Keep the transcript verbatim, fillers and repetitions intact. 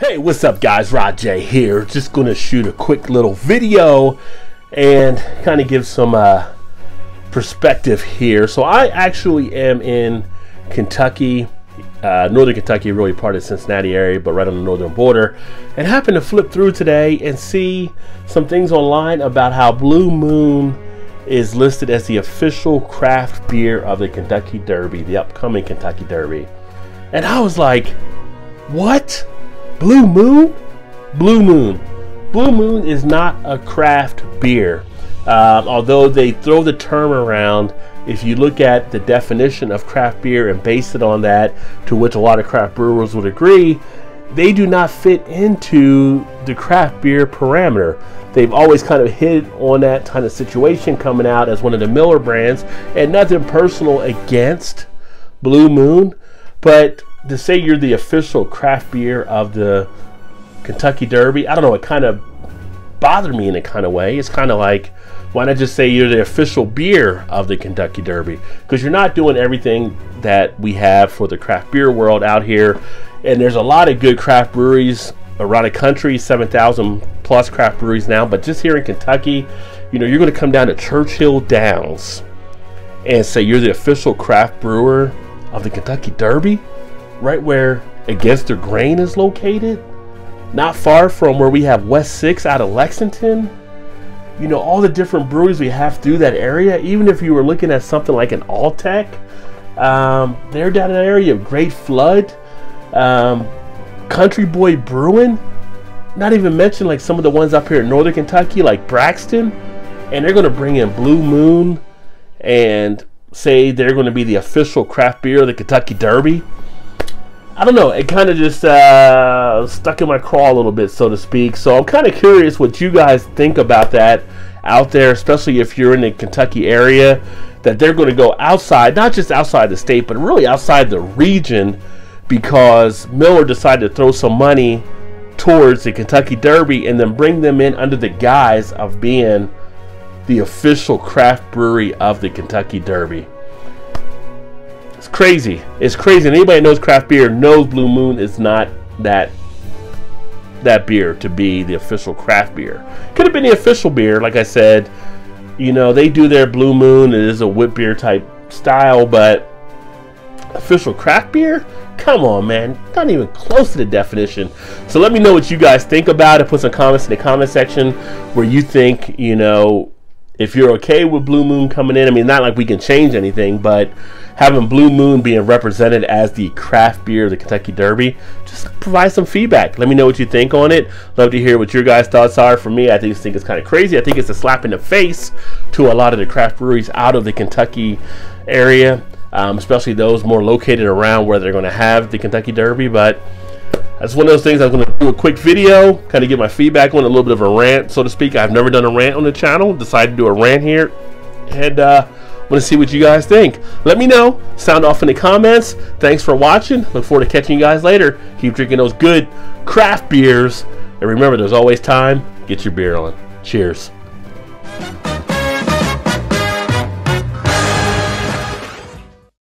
Hey, what's up guys, Rod J here. Just gonna shoot a quick little video and kind of give some uh, perspective here. So I actually am in Kentucky, uh, Northern Kentucky, really part of the Cincinnati area, but right on the northern border. And happened to flip through today and see some things online about how Blue Moon is listed as the official craft beer of the Kentucky Derby, the upcoming Kentucky Derby. And I was like, what? Blue Moon? Blue Moon. Blue Moon is not a craft beer. Uh, although they throw the term around, if you look at the definition of craft beer and base it on that, to which a lot of craft brewers would agree, they do not fit into the craft beer parameter. They've always kind of hit on that kind of situation coming out as one of the Miller brands, and nothing personal against Blue Moon, but to say you're the official craft beer of the Kentucky Derby, I don't know, it kind of bothered me in a kind of way. It's kind of like, why not just say you're the official beer of the Kentucky Derby? Because you're not doing everything that we have for the craft beer world out here. And there's a lot of good craft breweries around the country, seven thousand plus craft breweries now. But just here in Kentucky, you know, you're going to come down to Churchill Downs and say you're the official craft brewer of the Kentucky Derby? Right where Against the Grain is located, not far from where we have West Six out of Lexington. You know, all the different breweries we have through that area. Even if you were looking at something like an Alltech, um, they're down in the area of Great Flood, um, Country Boy Brewing, not even mention like some of the ones up here in Northern Kentucky like Braxton, and they're going to bring in Blue Moon and say they're going to be the official craft beer of the Kentucky Derby. I don't know, it kind of just uh, stuck in my craw a little bit, so to speak. So I'm kind of curious what you guys think about that out there, especially if you're in the Kentucky area, that they're going to go outside, not just outside the state, but really outside the region, because Miller decided to throw some money towards the Kentucky Derby and then bring them in under the guise of being the official craft brewery of the Kentucky Derby. It's crazy. It's crazy. And anybody that knows craft beer knows Blue Moon is not that that beer to be the official craft beer. Could have been the official beer, like I said. You know, they do their Blue Moon. It is a wit beer type style, but official craft beer? Come on, man. Not even close to the definition. So let me know what you guys think about it. Put some comments in the comment section where you think, you know, if you're okay with Blue Moon coming in. I mean, not like we can change anything, but having Blue Moon being represented as the craft beer of the Kentucky Derby, just provide some feedback. Let me know what you think on it. Love to hear what your guys' thoughts are. For me, I just think it's kind of crazy. I think it's a slap in the face to a lot of the craft breweries out of the Kentucky area, um, especially those more located around where they're going to have the Kentucky Derby. But that's one of those things. I'm going to do a quick video, kind of get my feedback on, a little bit of a rant, so to speak. I've never done a rant on the channel. Decided to do a rant here, and uh, I'm going to see what you guys think. Let me know. Sound off in the comments. Thanks for watching. Look forward to catching you guys later. Keep drinking those good craft beers, and remember, there's always time. Get your beer on. Cheers.